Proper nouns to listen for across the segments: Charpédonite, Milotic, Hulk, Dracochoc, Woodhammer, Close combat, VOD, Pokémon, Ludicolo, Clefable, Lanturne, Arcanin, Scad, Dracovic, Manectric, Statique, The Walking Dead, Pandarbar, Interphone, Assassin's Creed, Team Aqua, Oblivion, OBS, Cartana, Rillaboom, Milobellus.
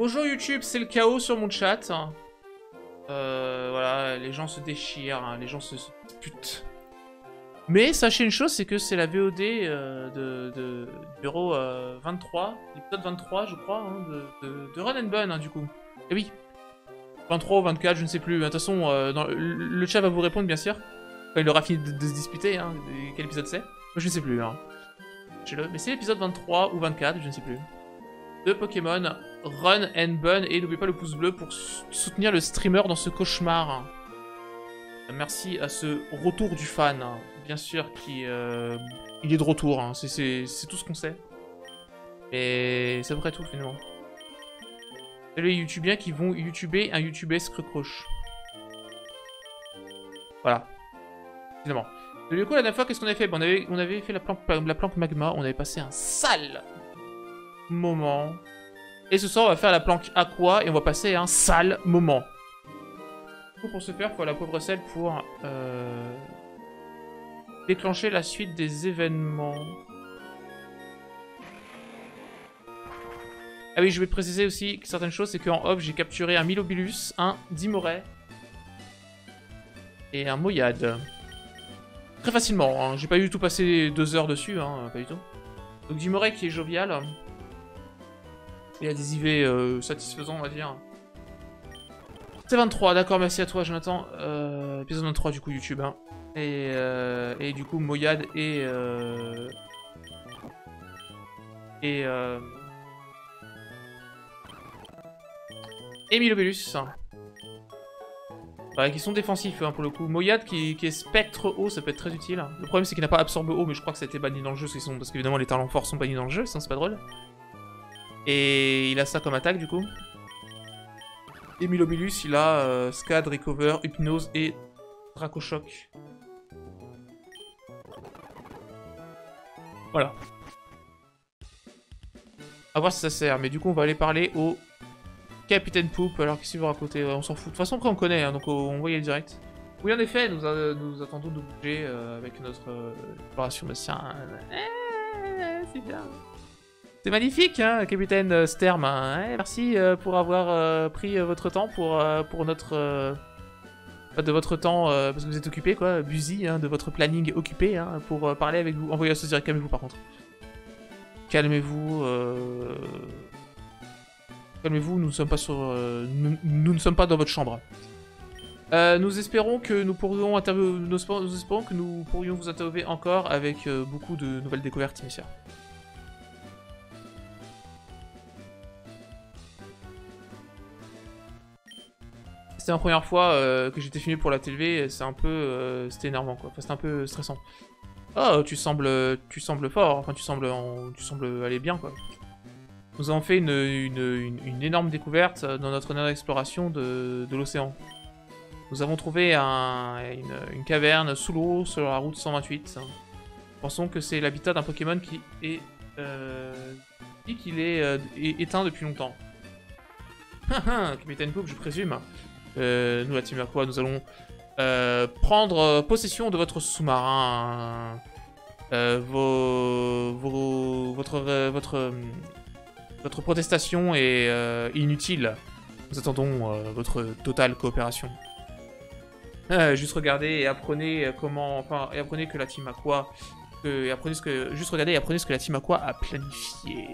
Bonjour YouTube, c'est le chaos sur mon chat. Voilà, les gens se déchirent, hein, les gens se disputent. Mais sachez une chose, c'est que c'est la VOD de bureau 23, l'épisode 23 je crois, hein, de Run and Bun, hein, du coup. Et oui, 23 ou 24, je ne sais plus. De toute façon, le chat va vous répondre bien sûr. Enfin, il aura fini de se disputer, hein, quel épisode c'est. Je ne sais plus. Hein. Mais c'est l'épisode 23 ou 24, je ne sais plus. De Pokémon Run and Bun. Et n'oubliez pas le pouce bleu pour soutenir le streamer dans ce cauchemar. Merci à ce retour du fan, hein, bien sûr, qui il est de retour, hein, c'est tout ce qu'on sait. Et c'est à peu près tout finalement. C'est les YouTubiens qui vont YouTuber un YouTubesque croche. Voilà. Finalement. Du coup, la dernière fois, qu'est-ce qu'on avait fait? Bon, on avait fait la planque magma, on avait passé un sale moment. Et ce soir, on va faire la planque aqua et on va passer un sale moment. Pour ce faire, il faut la pauvre selle pour déclencher la suite des événements. Ah oui, je vais préciser aussi certaines choses, c'est qu'en off, j'ai capturé un Milobellus, un Dimoret et un Moyade. Très facilement, hein. J'ai pas du tout passé 2 heures dessus, hein, pas du tout. Donc Dimoret qui est jovial, il a des IV satisfaisants, on va dire. C'est 23, d'accord, merci à toi Jonathan. Épisode 23 du coup YouTube. Hein. Et du coup Moyade et Milobellus. Bah, qui sont défensifs hein, pour le coup. Moyade qui est spectre haut, ça peut être très utile. Le problème c'est qu'il n'a pas absorbe haut, mais je crois que ça a été banni dans le jeu parce qu'évidemment les talents forts sont bannis dans le jeu, sinon c'est pas drôle. Et il a ça comme attaque du coup. Et Milobellus, il a Scad, Recover, Hypnose et Dracochoc. Voilà. A voir si ça sert, mais du coup on va aller parler au Capitaine Poop, alors qu'est-ce qu'il veut raconter? On s'en fout, de toute façon après on connaît, hein, donc on voit y aller direct. Oui en effet, nous attendons de bouger avec notre exploration de Sien. C'est bien. C'est magnifique, hein, Capitaine Sterm. Hein, merci pour avoir pris votre temps pour notre... de votre temps, parce que vous êtes occupé, quoi, busy, hein, de votre planning occupé, hein, pour parler avec vous. Envoyez à ce direct, calmez-vous par contre. Calmez-vous. Calmez-vous, nous ne sommes pas sur... nous ne sommes pas dans votre chambre. Nous espérons que nous pourrions vous interviewer encore avec beaucoup de nouvelles découvertes, messieurs. C'était la première fois que j'étais filmé pour la télé, c'est un peu... c'était énervant quoi, enfin, c'était un peu stressant. Oh, tu sembles fort, enfin tu sembles aller bien quoi. Nous avons fait une énorme découverte dans notre dernière exploration de l'océan. Nous avons trouvé une caverne sous l'eau sur la route 128. Pensons que c'est l'habitat d'un Pokémon qui est... éteint depuis longtemps. Capitaine Poop, je présume. Nous, la Team Aqua, nous allons prendre possession de votre sous-marin. Votre protestation est inutile. Nous attendons votre totale coopération. Juste regardez et apprenez comment... Enfin, et apprenez que la Team Aqua... juste regardez et apprenez ce que la Team Aqua a planifié.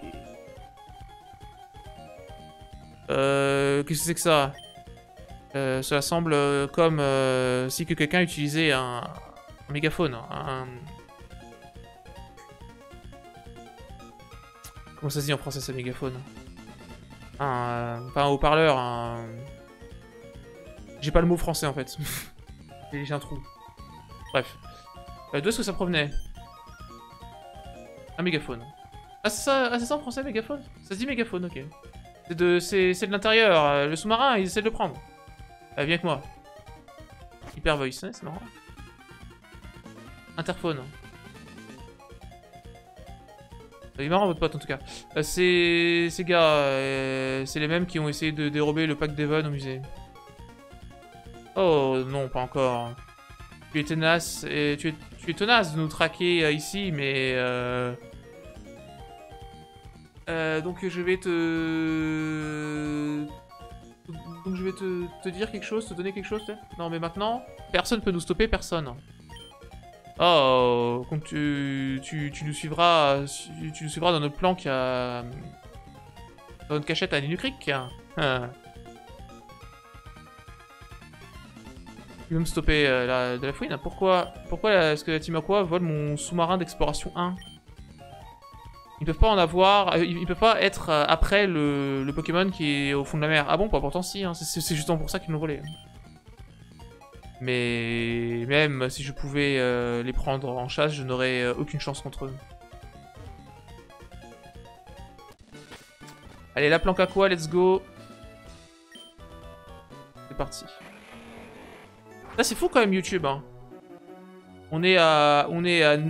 Qu'est-ce que c'est que ça? Cela semble comme si quelqu'un utilisait un mégaphone. Comment ça se dit en français, ce mégaphone? Pas un haut-parleur, J'ai pas le mot français en fait. J'ai un trou. Bref. D'où est-ce que ça provenait? Un mégaphone. Ah, c'est ça, en français, mégaphone? Ça se dit mégaphone, ok. C'est de l'intérieur, le sous-marin, il essaie de le prendre. Viens avec moi. Hyper voice, hein, c'est marrant. Interphone. Il est marrant votre pote en tout cas. Ces gars, c'est les mêmes qui ont essayé de dérober le pack d'Evan au musée. Oh non, pas encore. Tu es tenace, tu es tenace de nous traquer ici, mais... donc je vais te... Donc je vais te dire quelque chose, te donner quelque chose. Non mais maintenant, personne peut nous stopper, personne. Oh, donc tu nous suivras dans notre planque à... Dans notre cachette à Ninucric. Tu veux me stopper de la fouine? Pourquoi est-ce que la Team Aqua vole mon sous-marin d'exploration 1? Ils peuvent pas en avoir, ils peuvent pas être après le Pokémon qui est au fond de la mer. Ah bon, pas pourtant si, hein, c'est justement pour ça qu'ils l'ont volé. Mais même si je pouvais les prendre en chasse, je n'aurais aucune chance contre eux. Allez, la planque aqua, let's go. C'est parti. Là c'est fou quand même YouTube, hein. On est à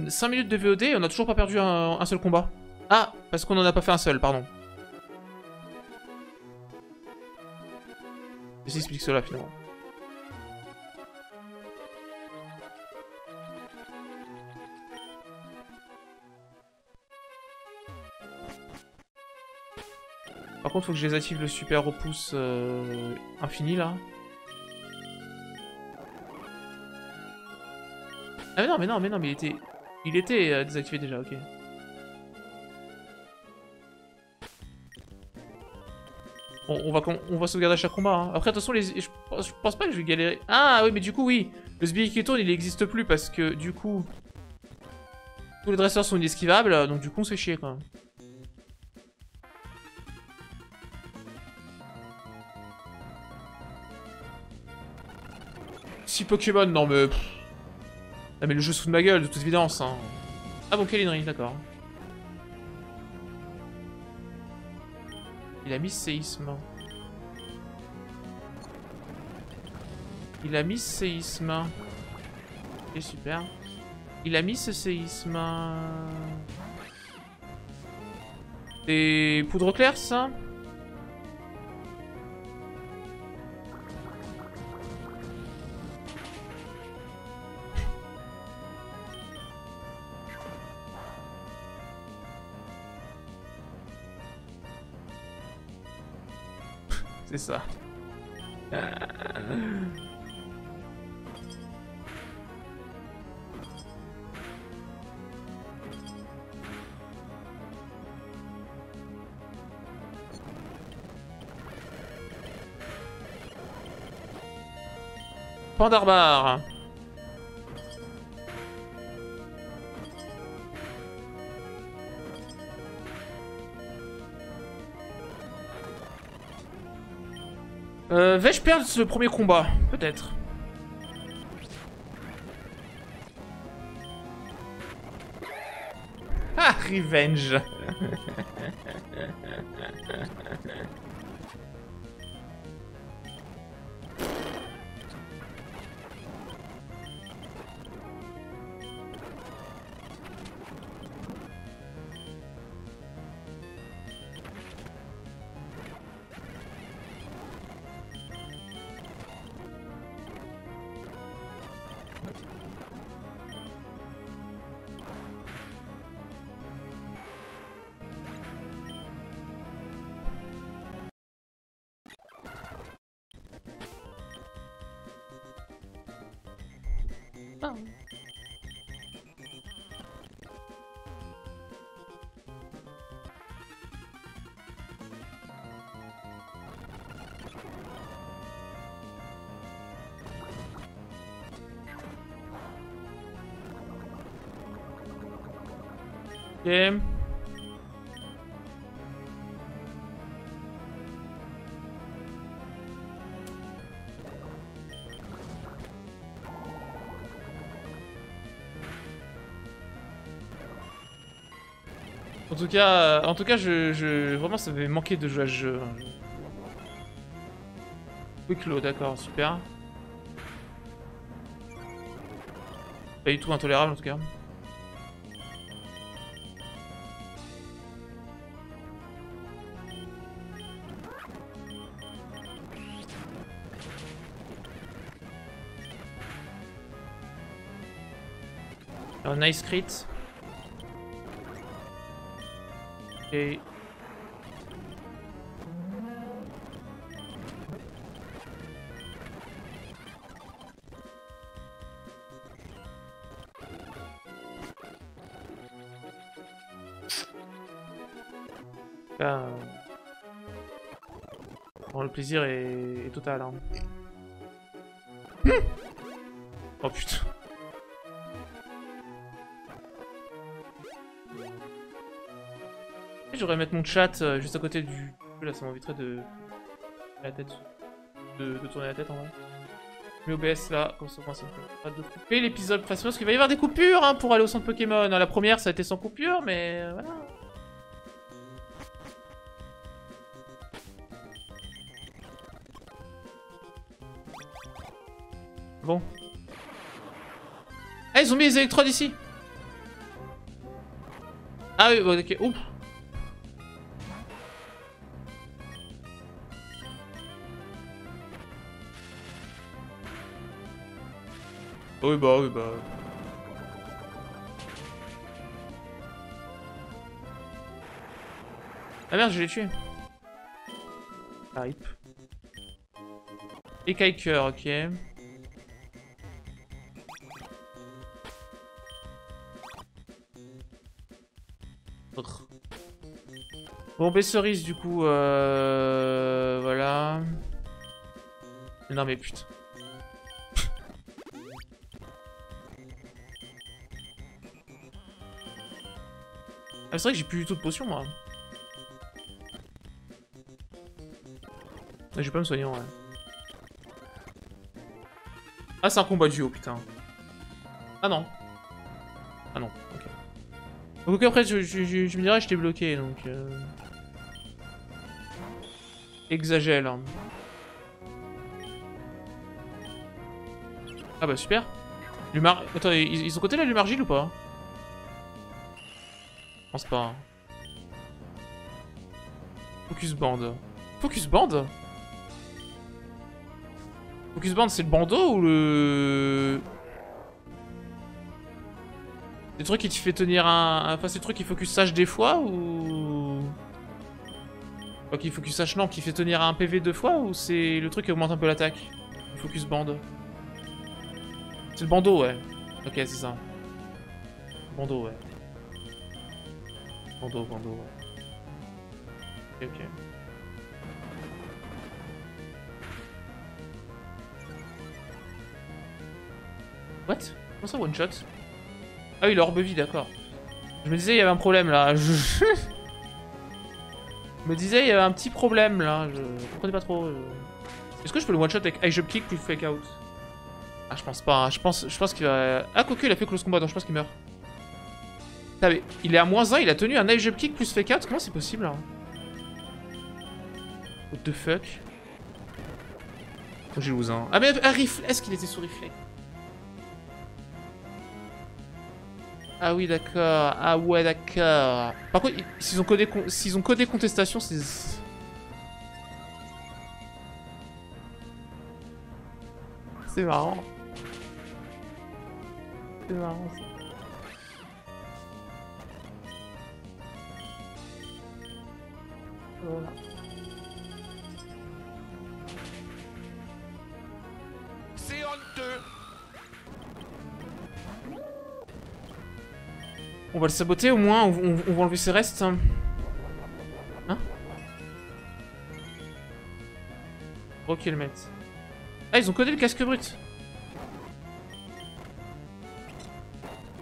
5 minutes de VOD et on n'a toujours pas perdu un seul combat. Ah, parce qu'on n'en a pas fait un seul, pardon. Ça explique cela finalement. Par contre, faut que je désactive le super repousse infini là. Ah mais non, mais non, mais non, mais il était désactivé déjà, ok. Bon, on va sauvegarder à chaque combat, hein. Après, de toute façon, je pense pas que je vais galérer. Ah oui, mais du coup, oui. Le sbire qui tourne, il n'existe plus parce que, du coup... Tous les dresseurs sont inesquivables, donc du coup, on se fait chier, quoi. Si Pokémon, non mais... Ah mais le jeu se fout de ma gueule, de toute évidence, hein. Ah bon, Kalinerie, d'accord. Il a mis séisme. Il a mis séisme. Ok, super. Il a mis ce séisme. Des poudres claires, ça? C'est ça. Pandarbar. Vais-je perdre ce premier combat? Peut-être. Ah, revenge. Okay. En tout cas, vraiment, ça m'avait manqué de jouer à ce jeu. Oui, Claude, d'accord, super. Pas du tout intolérable, en tout cas. Nice crit. Et... Là, bon, le plaisir est total. Hein. Oh putain. J'aurais mettre mon chat juste à côté du... Là, ça m'inviterait de... La tête. De tourner la tête en vrai. Mais OBS là, comme ça, ça me permet de couper l'épisode facilement parce qu'il va y avoir des coupures hein, pour aller au centre Pokémon. La première, ça a été sans coupure, mais voilà. Bon. Ah, ils ont mis les électrodes ici. Ah oui, bon, ok. Oups. Oui bah, oui bah... Ah merde, je l'ai tué. Ah, hip. Écailleur, ok. Bon, Besseris du coup, voilà. Non mais putain. Ah, c'est vrai que j'ai plus du tout de potion, moi. Je vais pas me soigner, ouais. Ah, c'est un combat duo, putain. Ah non. Ah non, ok. Donc après, je me dirais que j'étais bloqué, donc... Exagèle. Ah bah super. Lumar... Attends, ils ont coté la Lumargile ou pas? Je pense pas. Focus band. Focus band? Focus band, c'est le bandeau ou le... C'est le truc qui te fait tenir un... Enfin, c'est le truc qui focus sage des fois ou... Enfin, qui focus sage non, qui fait tenir un PV deux fois ou c'est le truc qui augmente un peu l'attaque? Focus band. C'est le bandeau, ouais. Ok, c'est ça. Bandeau, ouais. Bandeau, bandeau, ouais. Ok, ok. What? Comment ça, one shot? Ah oui, l'orbe vie, d'accord. Je me disais, il y avait un problème là. Je me disais, il y avait un petit problème là. Je comprenais pas trop. Est-ce que je peux le one shot avec High jump kick plus fake out? Ah, je pense pas. Hein. Je pense qu'il va. Ah, quoique, il a fait close combat, donc je pense qu'il meurt. Ah, mais il est à -1, il a tenu un high jump kick plus fake out, comment c'est possible? What the fuck? Oh, j'ai lose hein. Ah mais un reflet, est-ce qu'il était sous reflet? Ah oui d'accord, ah ouais d'accord. Par contre, s'ils ont codé, contestation, c'est... C'est marrant. C'est marrant ça. Voilà. C'est honteux. On va le saboter au moins, on va enlever ses restes. Hein? Ok le maître. Ah ils ont codé le casque brut.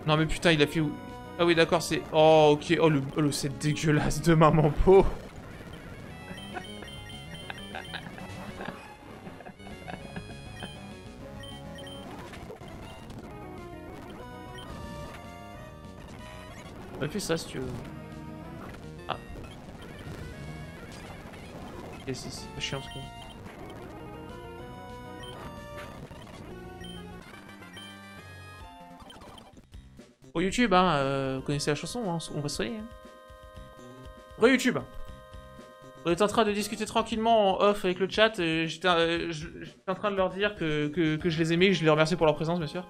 Non mais putain il a fait où? Ah oui d'accord c'est... Oh ok, oh, c'est dégueulasse de maman peau. Fais ça si tu veux. Ah. Et si, c'est pas chiant ce coup. Pour YouTube, hein, vous connaissez la chanson, hein, on va se soigner. Hein. Pour YouTube, on était en train de discuter tranquillement en off avec le chat. J'étais en train de leur dire que je les aimais, je les remercie pour leur présence, bien sûr.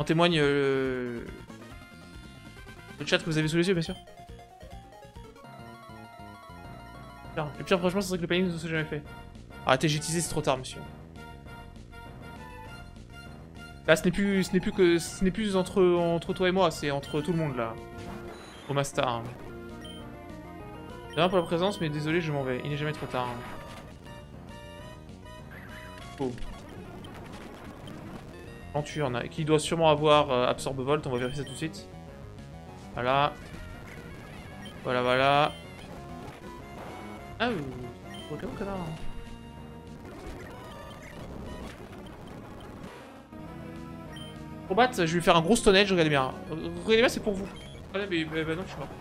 En témoigne le chat que vous avez sous les yeux, bien sûr. Le pire, franchement, c'est que le panier ne s'est jamais fait. Arrêtez, j'ai teasé, c'est trop tard, monsieur. Là, ce n'est plus entre toi et moi, c'est entre tout le monde là. au Master. Rien pour la présence, mais désolé, je m'en vais. Il n'est jamais trop tard. Oh. Lanturne, qui doit sûrement avoir Absorbe Volt, on va vérifier ça tout de suite. Voilà. Voilà, voilà. Ah, Pokémon connard. Combat, je vais lui faire un gros Stone Edge, regardez bien. Regardez bien, c'est pour vous. Ah, mais non, je suis mort.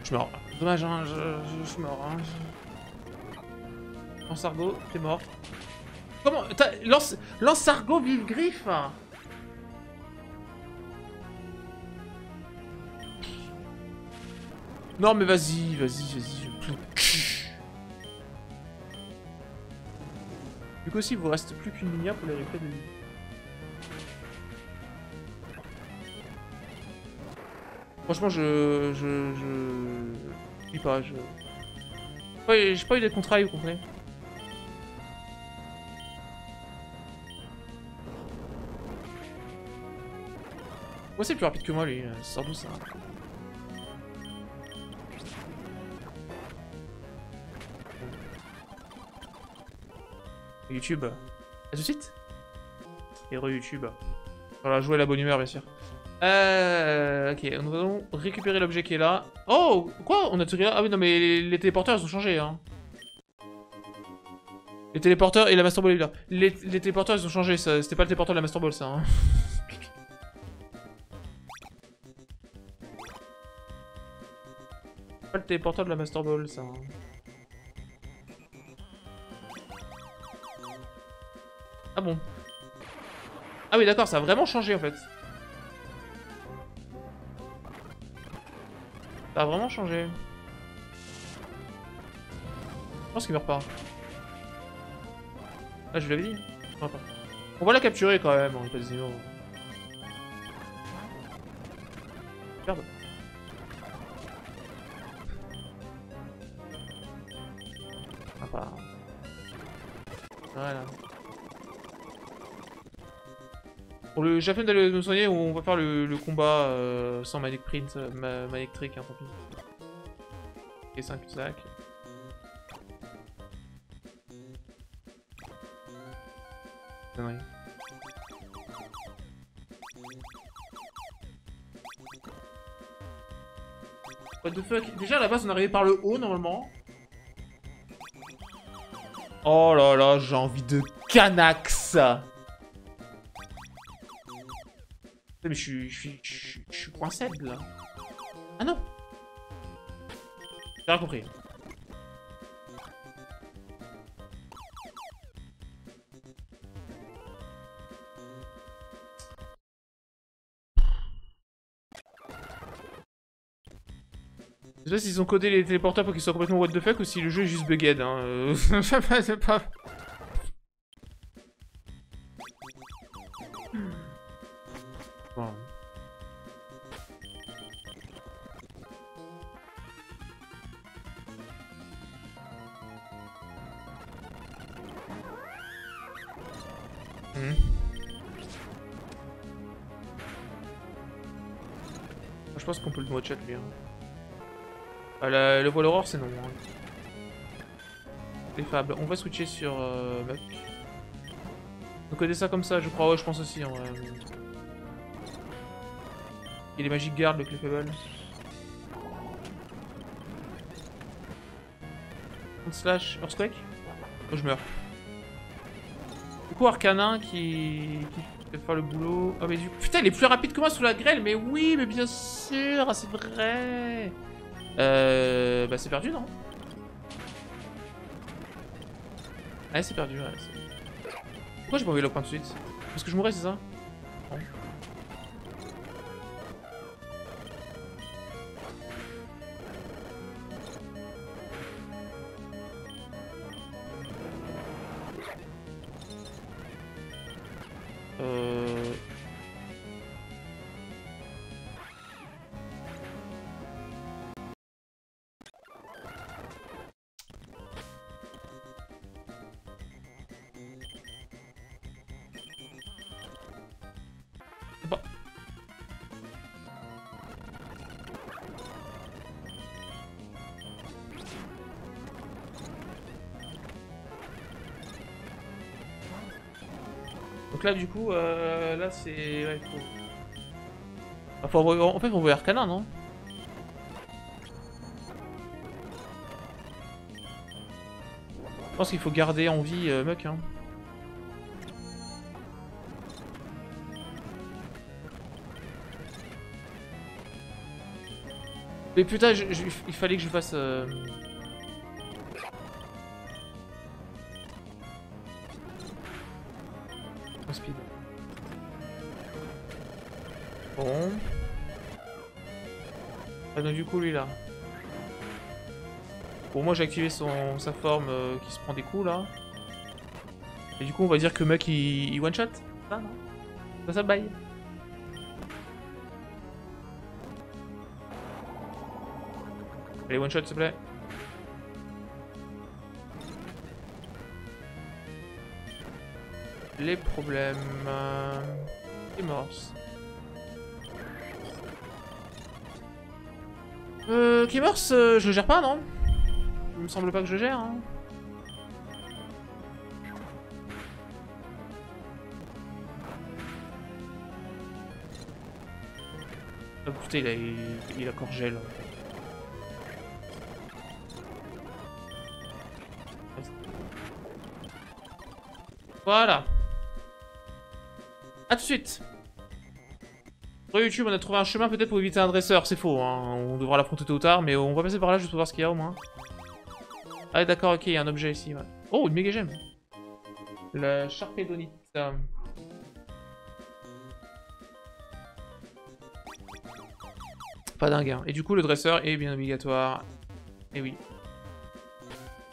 Je suis mort. Dommage, hein, je suis mort. Hein. Lance Argot, t'es mort. Comment lance Argot, vive griffe. Non, mais vas-y. Du coup, il vous reste plus qu'une lumière pour les replays de lui. Franchement, je dis pas, j'ai pas eu des contrats, vous comprenez. Moi, c'est plus rapide que moi, lui. Ça sort d'où, ça? YouTube. À tout de suite. Et re-YouTube. Voilà, jouer à la bonne humeur, bien sûr. Ok, nous allons récupérer l'objet qui est là. Oh, quoi? On a tiré là? Ah oui, non, mais les téléporteurs, ils ont changé, hein. Les téléporteurs et la Master Ball est là. Les téléporteurs, ils ont changé, c'était pas le téléporteur de la Master Ball, ça, hein. Pas le téléporteur de la Master Ball, ça, hein. Ah bon? Ah oui, d'accord, ça a vraiment changé, en fait. Ça a vraiment changé. Je pense qu'il meurt pas. Ah, je l'avais dit. Non, pas. On va la capturer quand même. On est pas des animaux. Merde. Ah, pas. Voilà. Pour le Japon d'aller nous soigner, on va faire le combat sans Manectric, Manectric, hein, tant pis. Et 5 sacs. Non, oui. What the fuck? Déjà à la base, on est arrivé par le haut normalement. Oh là là, j'ai envie de Canax! Mais je suis point faible là. Ah non, j'ai rien compris. Je sais pas s'ils ont codé les téléporteurs pour qu'ils soient complètement what the fuck ou si le jeu est juste bugged, hein. C'est pas... Je pense qu'on peut le modo chat lui. Hein. Ah, le voile aurore c'est non. Hein. Les fables. On va switcher sur Muck. On connaît ça comme ça, je crois. Ouais, je pense aussi. Hein, ouais. Il est magique garde le Clefable. Slash Earthquake. Oh, je meurs. Du coup, Arcanin qui peut faire le boulot. Ah, mais du putain, il est plus rapide que moi sous la grêle. Mais oui, mais bien sûr, ah, c'est vrai. Bah, c'est perdu, non? Ouais, c'est perdu. Ouais, pourquoi j'ai pas envoyé le point de suite? Parce que je mourrais, c'est ça? Non. Donc là du coup, là c'est... Ouais, faut... Ah, faut envoyer... En fait faut envoyer Arcanin, non? Je pense qu'il faut garder en vie Muck, hein. Mais putain, il fallait que je fasse... En speed. Bon. Ah donc du coup lui là. Bon moi j'ai activé sa forme qui se prend des coups là. Et du coup on va dire que Muck il one shot. Ah non. Ça ça baille. Allez, one shot s'il te plaît. Les problèmes... Les morses. Qui morse, je le gère pas, non? Il me semble pas que je gère, hein. Oh putain, il a Corgel. Voilà. A tout de suite. Sur YouTube, on a trouvé un chemin peut-être pour éviter un dresseur. C'est faux, hein. On devra l'affronter tôt ou tard, mais on va passer par là juste pour voir ce qu'il y a au moins. Ah d'accord, ok, il y a un objet ici. Ouais. Oh, une méga gemme. La charpédonite. Pas dingue, hein. Et du coup, le dresseur est bien obligatoire. Et oui.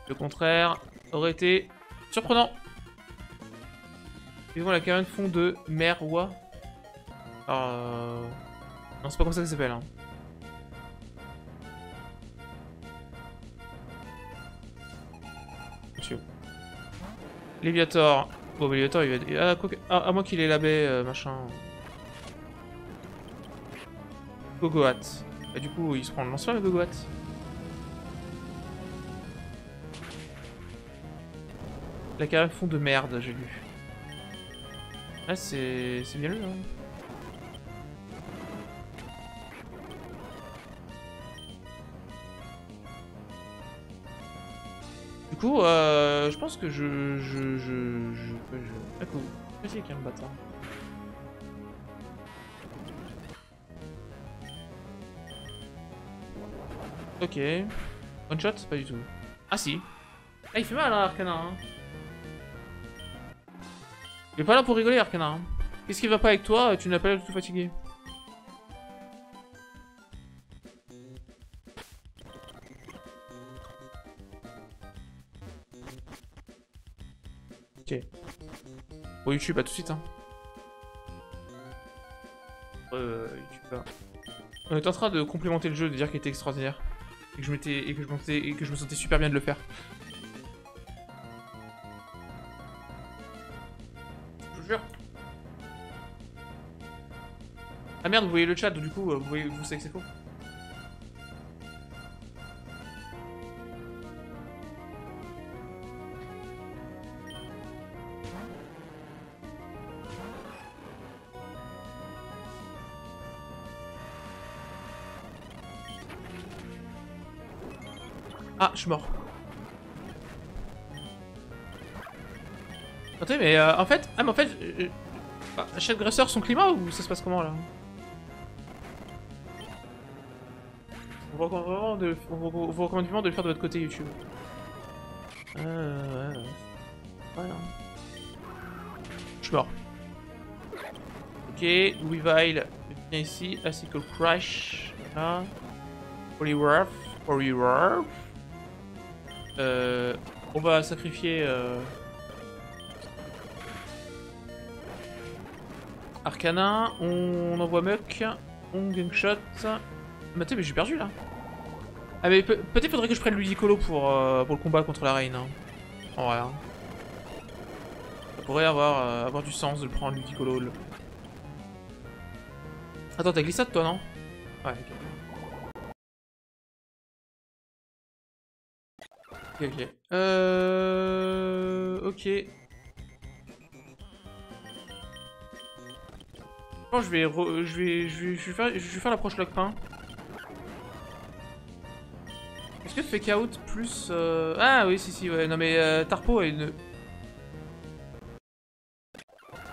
Le contraire aurait été surprenant. Vivons la caverne fond de Merwa. Non, c'est pas comme ça que ça s'appelle. Hein. Monsieur. Léviator. Bon, bah, Léviator, il va. Ah, quoi que... ah, à moins qu'il ait la baie, machin. Gogoat. Bah, du coup, il se prend le lanceur, le Gogoat. La caverne fond de merde, j'ai lu. Ah, c'est bien lui, hein. Du coup, je pense que Vas-y, calme, bâtard. Ok. One shot? Pas du tout. Ah si. Ah, il fait mal, hein, Arcanin, hein. Il est pas là pour rigoler, Arcanin. Qu'est-ce qui va pas avec toi? Tu n'as pas l'air du tout fatigué. Ok. Bon, YouTube, à tout de suite, hein. YouTube, hein. On est en train de complémenter le jeu, de dire qu'il était extraordinaire. Et que je me sentais super bien de le faire. Ah merde, vous voyez le chat, du coup, vous savez que c'est faux. Ah, je suis mort. Attendez, mais en fait... Ah mais en fait... Chaque dresseur son climat ou ça se passe comment là? On vous recommande vivement de le faire de votre côté YouTube. Ouais. Voilà. Je suis mort. Ok, Weavile, viens ici. Acicle Crash. Voilà. Holyworth. On va sacrifier... Arcanin. On envoie Muck. On gunshot. Mais t'es, mais j'ai perdu là. Ah mais peut-être faudrait que je prenne Ludicolo pour le combat contre la reine. Hein. En vrai. Hein. Ça pourrait avoir du sens de le prendre Ludicolo. Attends, t'as glissade toi, non? Ouais, ok. Ok. Ok. pense que je vais faire l'approche Lockpin. Est-ce que fake out plus... Ah oui, si, si, ouais. Non mais Tarpo a une...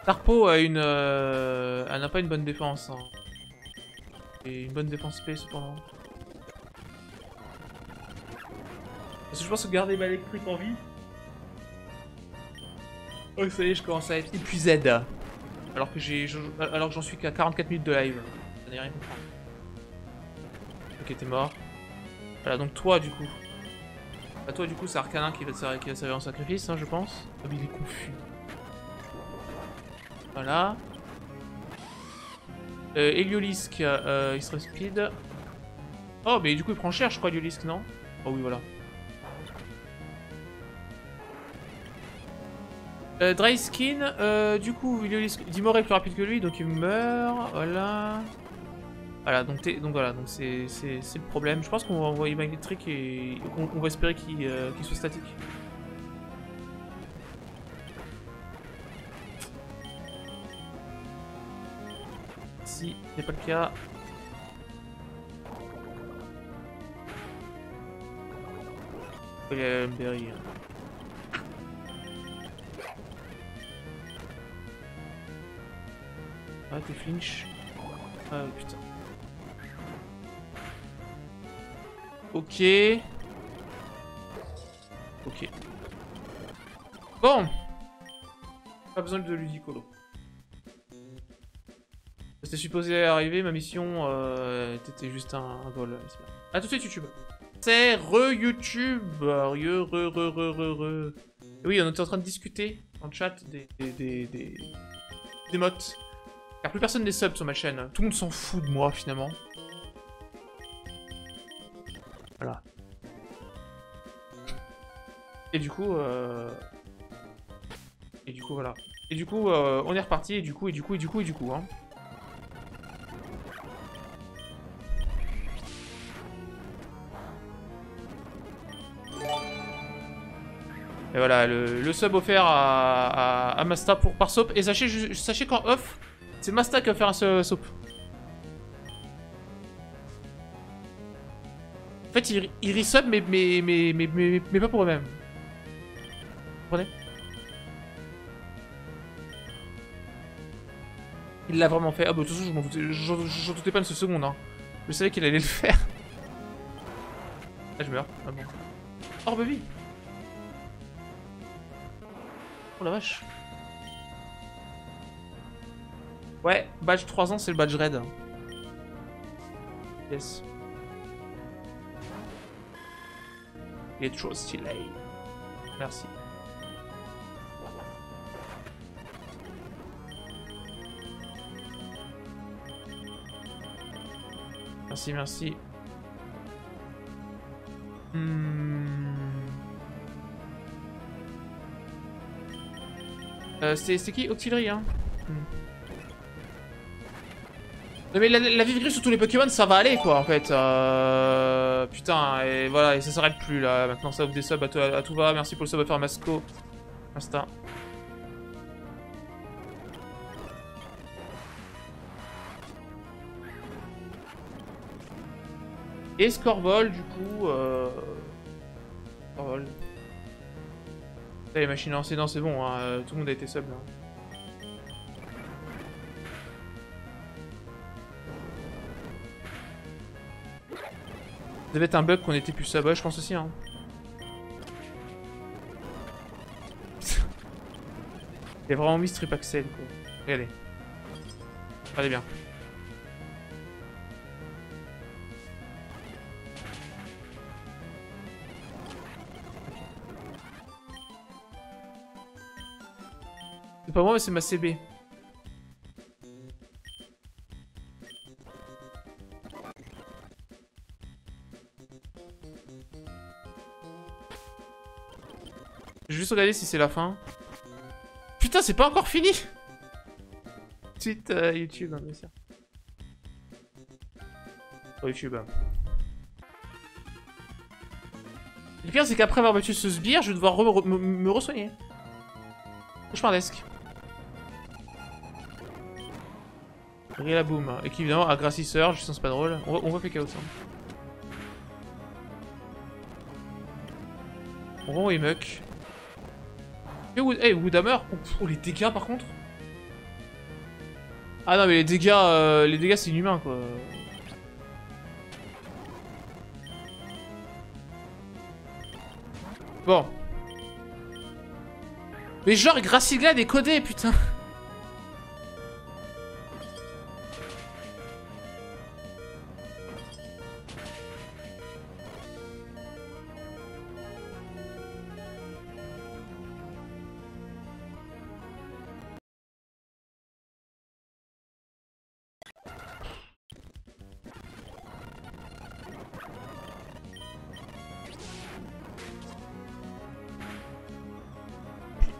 Tarpo a une... Elle n'a pas une bonne défense. Hein. Et une bonne défense P cependant. Parce que je pense que garder Manectric en vie... Oh ça y est, je commence à être épuisé. Alors que j'en suis qu'à 44 minutes de live. Ça n'est rien. Ok, t'es mort. Voilà, donc toi du coup. Bah toi du coup c'est Arcanin qui va servir en sacrifice, hein, je pense. Oh mais il est confus. Voilà. Eliolisk, il se speed. Oh mais du coup il prend cher je crois Eliolisk, non? Oh oui voilà. Dry skin, du coup Eliolisk, Dimoret est plus rapide que lui donc il meurt, voilà. Voilà, donc voilà, donc c'est le problème. Je pense qu'on va envoyer Manectric et qu'on va espérer qu'il soit statique. Si c'est pas le cas. Il y a Berry. Ah t'es flinch. Ah putain. Ok. Ok. Bon. Pas besoin de Ludicolo. C'était supposé arriver, ma mission était juste un vol. A tout de suite YouTube. C'est re-YouTube. Re. Et oui, on était en train de discuter en chat des mods. Car plus personne n'est sub sur ma chaîne. Tout le monde s'en fout de moi finalement. Voilà. Et du coup, voilà. Et du coup, on est reparti. Et du coup, hein. Et voilà, le sub offert à Masta par Soap. Et sachez qu'en off, c'est Masta qui va faire un Soap. En fait, il resub, mais pas pour eux-mêmes. Vous comprenez? Il l'a vraiment fait. Ah bah, de toute façon, je m'en doutais pas une seule seconde. Hein. Je savais qu'il allait le faire. Ah, je meurs. Ah bon. Oh, baby. Oh la vache. Ouais, badge 3 ans, c'est le badge raid. Yes. Il est trop stylé. Merci. Merci, merci. C'est qui Octillerie, hein. Non mais la vive grille sur tous les Pokémon ça va aller quoi en fait. Putain et voilà et ça s'arrête plus là. Maintenant ça ouvre des subs à tout va. Merci pour le sub à faire Masco. Insta. Et Scorvol du coup. Scorvol. Les machines lancées, non c'est bon, hein. Tout le monde a été sub là. Ça devait être un bug qu'on était plus sub, je pense aussi. Hein. J'ai vraiment mis ce trip axel quoi. Regardez. Regardez bien. C'est pas moi mais c'est ma CB. Je vais juste regarder si c'est la fin. Putain, c'est pas encore fini. Suite YouTube, hein, bien sûr. Oh, YouTube. Hein. Le pire, c'est qu'après avoir battu ce sbire, je vais devoir me re-soigner. Cauchemardesque. Rillaboom. Et qui évidemment agressisseur, je sens pas drôle. On va PK out ça. Ron et Muck. Et Woodhammer. Oh les dégâts par contre. Ah non mais les dégâts c'est inhumain quoi. Bon. Mais genre Graciglade est codé putain.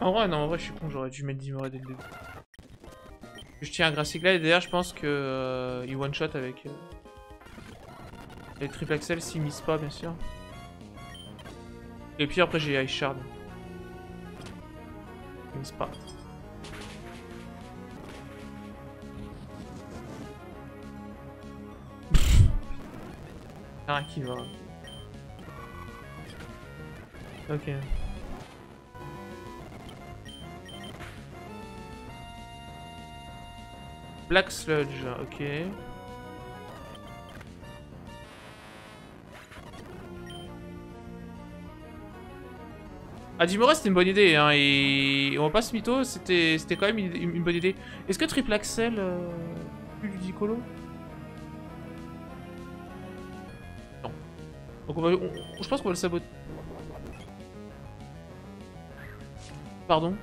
En vrai, non, en vrai, je suis con, j'aurais dû mettre Dimoret dès le début. Je tiens à Graciglade et d'ailleurs, je pense que il one-shot avec les triple axel s'il mise pas, bien sûr. Et puis après, j'ai High Shard. Il mise pas. Rien qui va. Ok. Black Sludge, ok. Ah, Dimoret c'était une bonne idée, hein, et on va pas se mytho, c'était quand même une bonne idée. Est-ce que Triple Axel plus Ludicolo? Non. Donc on va, je pense qu'on va le saboter. Pardon?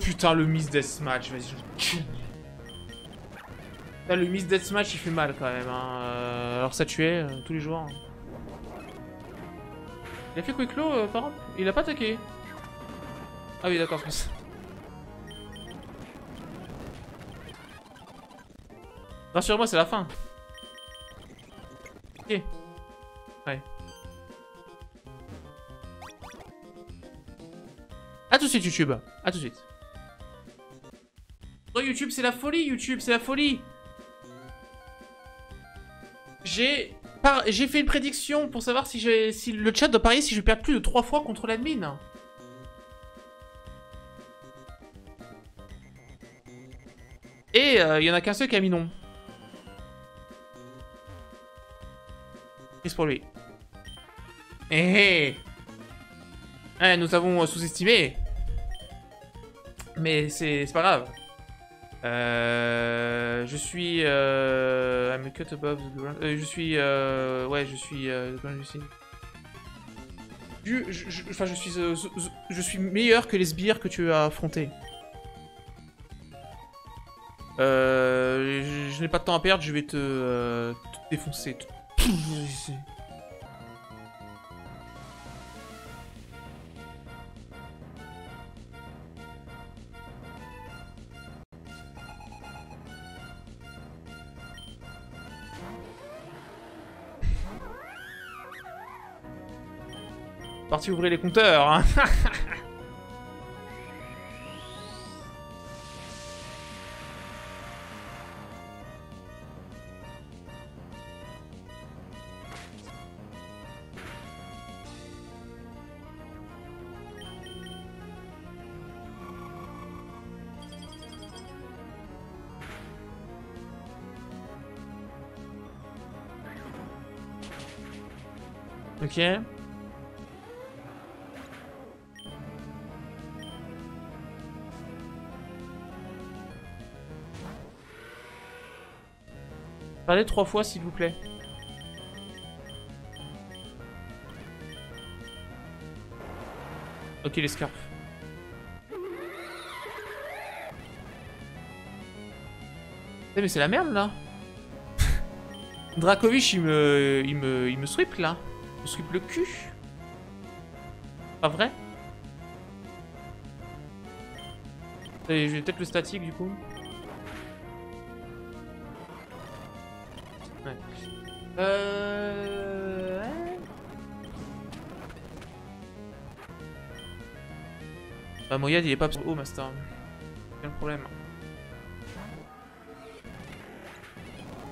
Putain, le Miss Deathmatch, vas-y, je putain, le Miss Deathmatch, il fait mal quand même, hein. Alors ça tuait tous les jours. Il a fait Quick Low, par an. Il a pas attaqué. Ah oui, d'accord, je pense. Rassure-moi, c'est la fin. Ok. Ouais. A tout de suite, YouTube. A tout de suite. Oh, YouTube, c'est la folie, YouTube, c'est la folie. J'ai fait une prédiction pour savoir si le chat doit parier si je perds plus de 3 fois contre l'admin. Et il y en a qu'un seul qui a mis non. Triste pour lui. Eh, eh, nous avons sous-estimé. Mais c'est pas grave. Je suis I'm cut above the ground. Je suis meilleur que les sbires que tu as affrontés. Je n'ai pas de temps à perdre, je vais te défoncer. Parti ouvrir les compteurs, hein. Ok. Parlez 3 fois s'il vous plaît. Ok les scarfs. Mais c'est la merde là. Dracovic il me sweep là. Il me sweep le cul. Pas vrai? Et je vais peut-être le statique du coup. Ouais. Bah Moyade il est pas haut master. C'est un problème.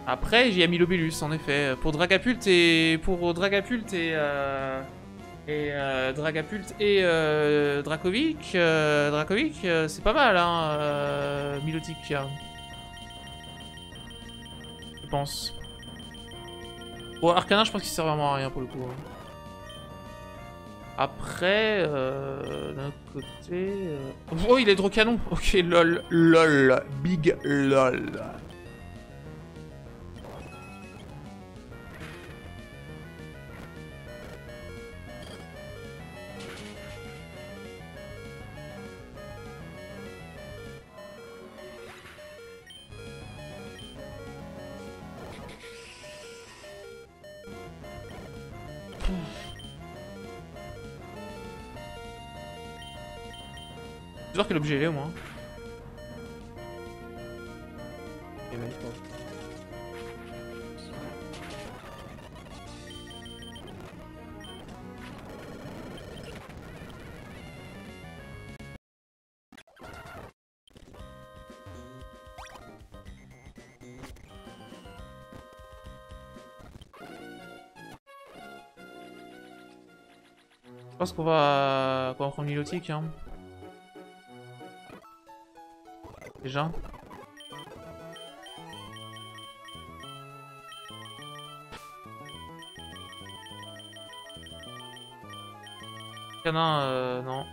Après il y a Milobellus en effet. Pour Dragapult et. Dracovic. Dracovic, c'est pas mal hein. Milotic. Je pense. Bon, Arcanin, je pense qu'il sert vraiment à rien pour le coup. Après, d'un côté... Oh, il est hydrocanon. Ok, lol, lol, big lol. C'est sûr que l'objet est au moins. Je pense qu'on va prendre Milotic hein. Déjà. Canin, non.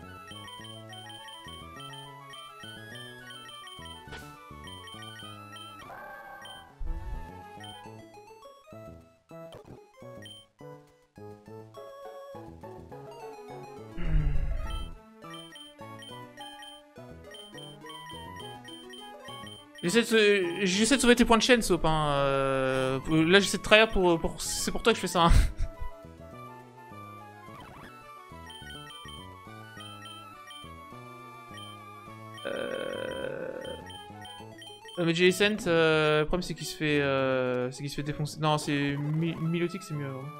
J'essaie de sauver tes points de chaîne, Sop. Hein. Là, j'essaie de trahir pour... C'est pour toi que je fais ça. Hein. Mais Jason, le problème, c'est qu'il se fait... c'est qu'il se fait défoncer. Non, c'est... Milotic, c'est mieux. Hein.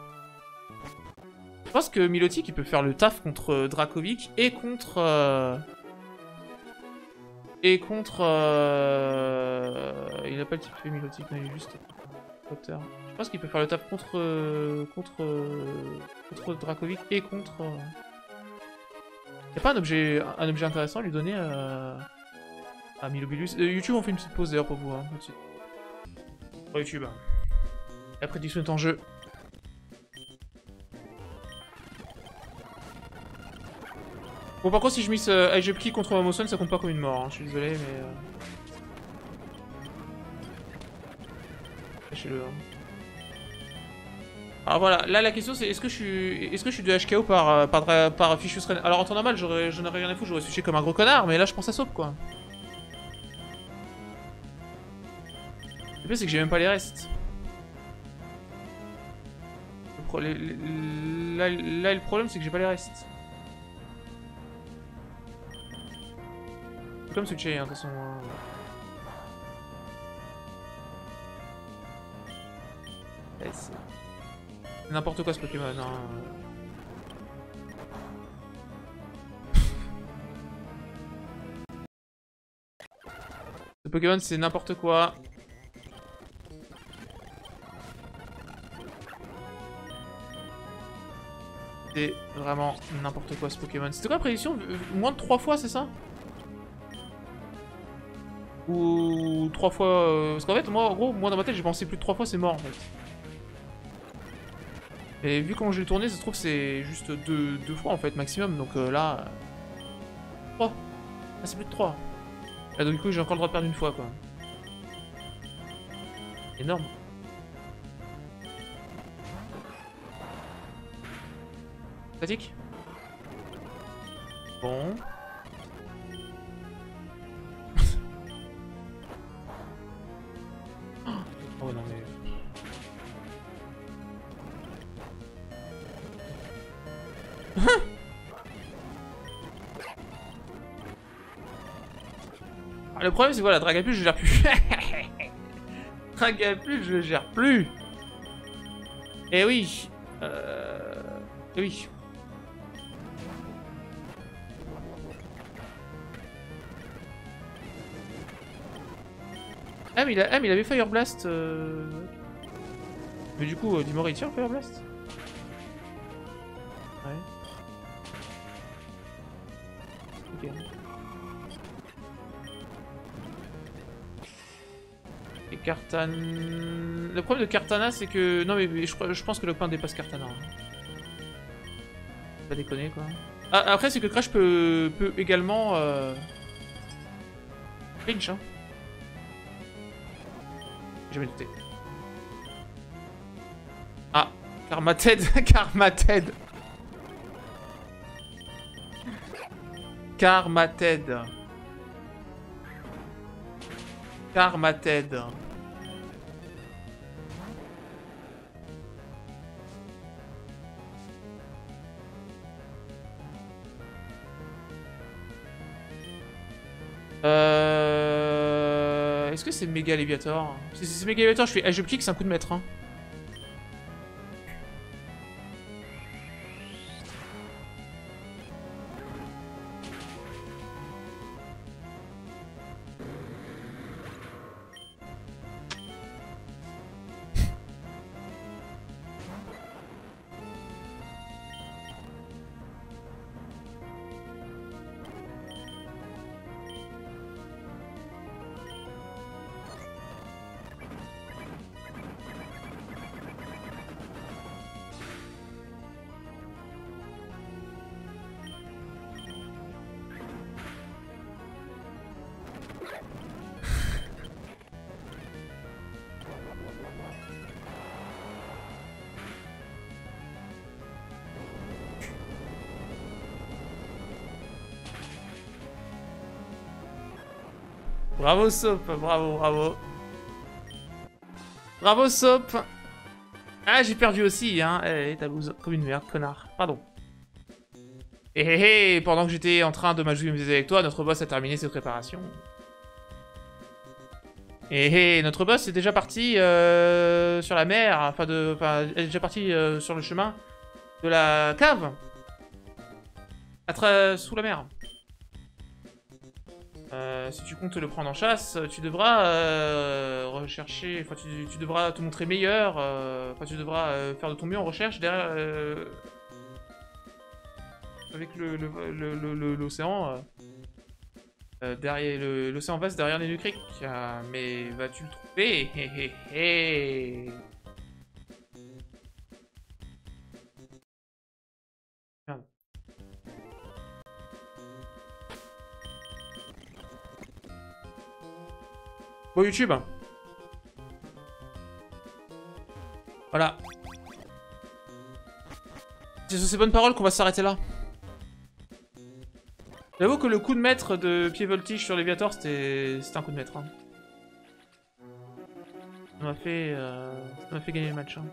Je pense que Milotic, il peut faire le taf contre Dracovic et contre... Il a pas le type fait Milotic, mais il est juste hauteur. Je pense qu'il peut faire le tap contre Dracovic et contre... Y'a pas un objet, intéressant à lui donner à Milobellus. YouTube on fait une petite pause d'ailleurs pour vous, hein, dessus. Pour YouTube, hein. La prédiction est en jeu. Bon, par contre, si je miss High jump kick contre Mamoson, ça compte pas comme une mort. Hein. Je suis désolé, mais. Lâchez-le. Hein. Alors voilà, là la question c'est est-ce que je suis de HKO par Fichus Ren. Alors en temps normal, j'en aurais rien à foutre, j'aurais switché comme un gros connard, mais là je pense à Soap quoi. Le pire c'est que j'ai même pas les restes. Là, le problème c'est que j'ai pas les restes. Comme switcher, hein, de toute façon. Ouais, c'est n'importe quoi ce Pokémon. Hein. Ce Pokémon, c'est n'importe quoi. C'est vraiment n'importe quoi ce Pokémon. C'était quoi la prédiction? Moins de 3 fois, c'est ça? Ou 3 fois... Parce qu'en fait, moi, en gros, moi dans ma tête, j'ai pensé plus de 3 fois, c'est mort, en fait. Et vu comment je l'ai tourné, ça se trouve, c'est juste 2 fois, en fait, maximum. Donc là... 3. Là, c'est plus de 3. Là, donc, du coup, j'ai encore le droit de perdre une fois, quoi. Énorme. Statique. Bon... Le problème, c'est que voilà, Dragapult, je le gère plus. Dragapult, je le gère plus. Eh oui. Eh oui. Ah mais, il avait Fire Blast. Mais du coup, Dimoret il tire Fire Blast. Ouais. Ok. Et Cartana... Le problème de Cartana, c'est que... Non mais je pense que le pain dépasse Cartana. Pas déconner quoi. Ah, après, c'est que Crash peut également... Clinch, hein. J'ai jamais douté. Ah, Karma Ted, Karma Ted. Karma Ted. Karma Ted. Est-ce que c'est méga Léviator? Si c'est méga Léviator, je fais High jump kick, c'est un coup de maître. Hein. Bravo Sop, bravo, bravo. Bravo Sop. Ah, j'ai perdu aussi, hein. Eh, t'as bousé comme une merde, connard. Pardon. Eh, eh, eh, pendant que j'étais en train de m'ajouter mes avec toi, notre boss a terminé ses préparations. Eh, eh, notre boss est déjà parti sur la mer, enfin, elle est déjà partie sur le chemin de la cave. Sous la mer. Si tu comptes le prendre en chasse, tu devras rechercher, enfin tu devras te montrer meilleur, enfin tu devras faire de ton mieux en recherche derrière, avec l'océan, derrière l'océan vaste derrière les deux criques, mais vas-tu le trouver? Hé hé hé. Bon YouTube. Voilà. C'est sur ces bonnes paroles qu'on va s'arrêter là. J'avoue que le coup de maître de pied voltige sur Léviator, c'était un coup de maître. Hein. Ça m'a fait gagner le match. Hein.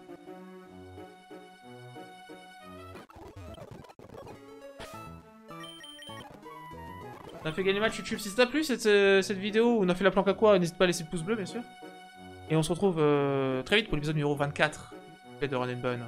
On a fait gagner le match YouTube. Si ça t'a plu cette vidéo, on a fait la planque à quoi, n'hésite pas à laisser le pouce bleu bien sûr. Et on se retrouve très vite pour l'épisode numéro 24 de Run and Bun.